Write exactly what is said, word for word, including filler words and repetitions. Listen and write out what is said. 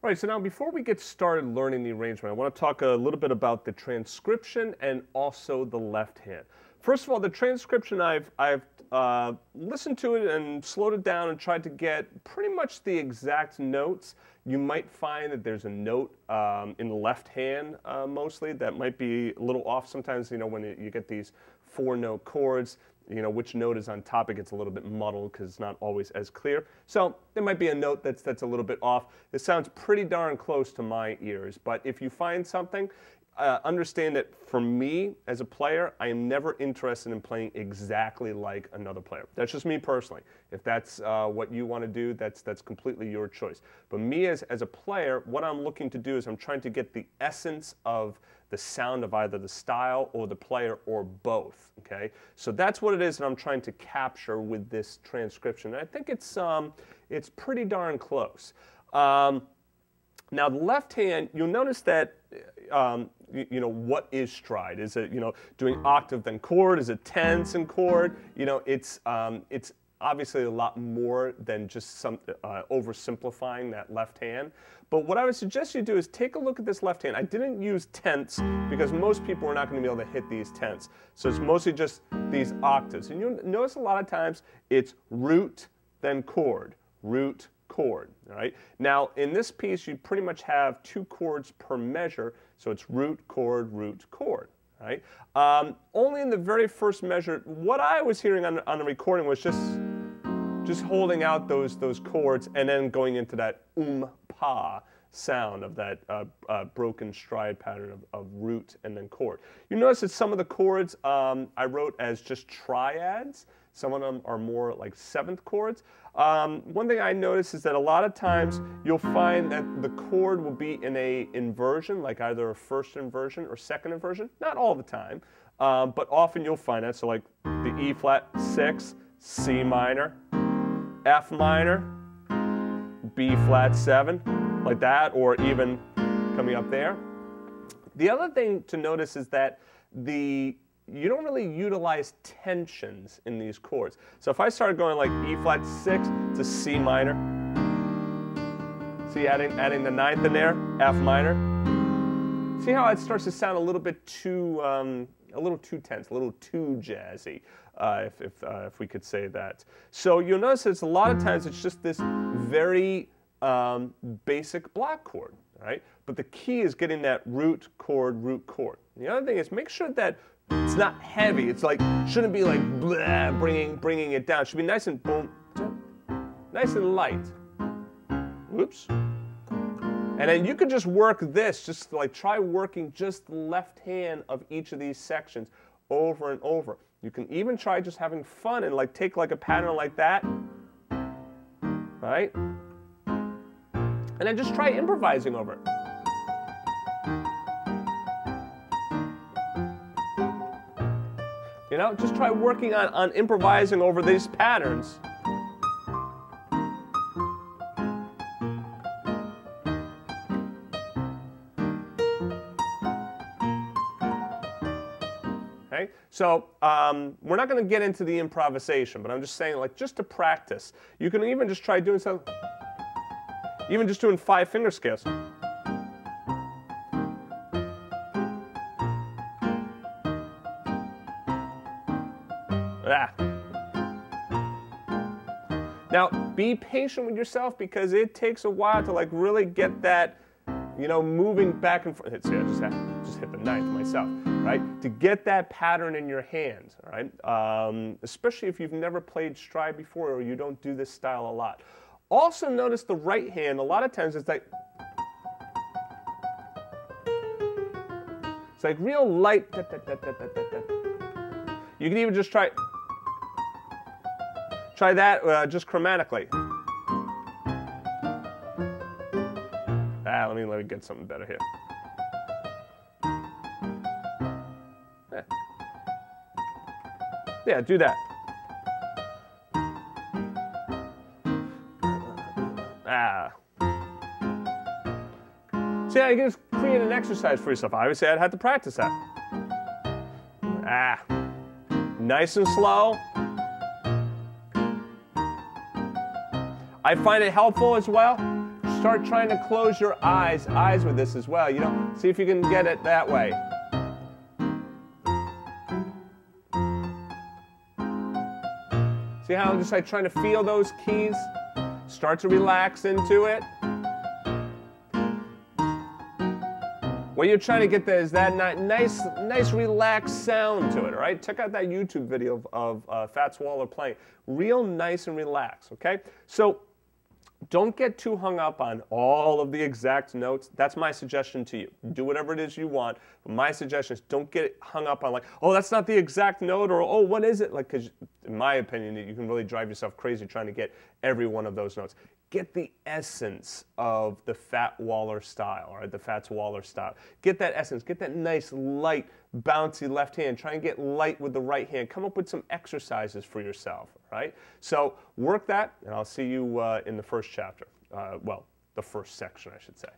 All right, so now before we get started learning the arrangement, I want to talk a little bit about the transcription and also the left hand. First of all, the transcription, I've, I've uh, listened to it and slowed it down and tried to get pretty much the exact notes. You might find that there's a note um, in the left hand uh, mostly that might be a little off sometimes, you know, when you get these four-note chords. You know, which note is on top, it gets a little bit muddled because it's not always as clear. So there might be a note that's, that's a little bit off. It sounds pretty darn close to my ears, but if you find something, uh, understand that for me as a player, I am never interested in playing exactly like another player. That's just me personally. If that's uh, what you want to do, that's, that's completely your choice. But me as, as a player, what I'm looking to do is I'm trying to get the essence of the sound of either the style or the player or both, okay? So that's what it is that I'm trying to capture with this transcription. And I think it's, um, it's pretty darn close. Um, now the left hand, you'll notice that, um, you, you know, what is stride? Is it, you know, doing octave then chord? Is it tense and chord? You know, it's, um, it's obviously a lot more than just some, uh, oversimplifying that left hand. But what I would suggest you do is take a look at this left hand. I didn't use tenths because most people are not going to be able to hit these tenths. So it's mostly just these octaves. And you'll notice a lot of times it's root, then chord, root, chord. All right? Now in this piece you pretty much have two chords per measure, so it's root, chord, root, chord. All right? Um, only in the very first measure, what I was hearing on, on the recording was just Just holding out those those chords and then going into that um pa sound of that uh, uh, broken stride pattern of, of root and then chord. You notice that some of the chords um, I wrote as just triads. Some of them are more like seventh chords. Um, one thing I notice is that a lot of times you'll find that the chord will be in a inversion, like either a first inversion or second inversion. Not all the time, um, but often you'll find that. So like the E flat six, C minor, F minor, B flat seven, like that, or even coming up there. The other thing to notice is that the you don't really utilize tensions in these chords. So if I started going like E flat six to C minor, see adding adding the ninth in there, F minor. See how it starts to sound a little bit too um, a little too tense, a little too jazzy. Uh, if, if, uh, if we could say that. So you'll notice it's a lot of times it's just this very um, basic block chord, right? But the key is getting that root chord, root chord. And the other thing is make sure that it's not heavy. It's like, shouldn't be like blah, bringing, bringing it down. It should be nice and boom, nice and light. Whoops. And then you could just work this, just like try working just the left hand of each of these sections over and over. You can even try just having fun and like take like a pattern like that, right? And then just try improvising over it. You know, just try working on, on improvising over these patterns. So um, we're not going to get into the improvisation, but I'm just saying, like, just to practice, you can even just try doing something, even just doing five finger scales. Ah. Now, be patient with yourself because it takes a while to like really get that, you know, moving back and forth. See, I just had, just hit the ninth myself. Right? To get that pattern in your hands, all right? Um, especially if you've never played stride before or you don't do this style a lot. Also notice the right hand, a lot of times it's like, it's like real light. Da, da, da, da, da, da. You can even just try, try that uh, just chromatically. Ah, let me, let me get something better here. Yeah, do that. Ah. See, I can just create an exercise for yourself. Obviously, I'd have to practice that. Ah. Nice and slow. I find it helpful as well. start trying to close your eyes, eyes with this as well. You know, see if you can get it that way. See how I'm just like trying to feel those keys? Start to relax into it. What you're trying to get there is that nice, nice relaxed sound to it, all right? Check out that YouTube video of, of uh, Fats Waller playing. Real nice and relaxed, okay? So don't get too hung up on all of the exact notes. That's my suggestion to you. Do whatever it is you want. But my suggestion is don't get hung up on like, oh, that's not the exact note, or oh, what is it? Like, because in my opinion, you can really drive yourself crazy trying to get every one of those notes. Get the essence of the Fats Waller style, or the Fats Waller style. Get that essence. Get that nice, light, bouncy left hand. Try and get light with the right hand. Come up with some exercises for yourself, right? So work that, and I'll see you uh, in the first chapter. Uh, well, the first section, I should say.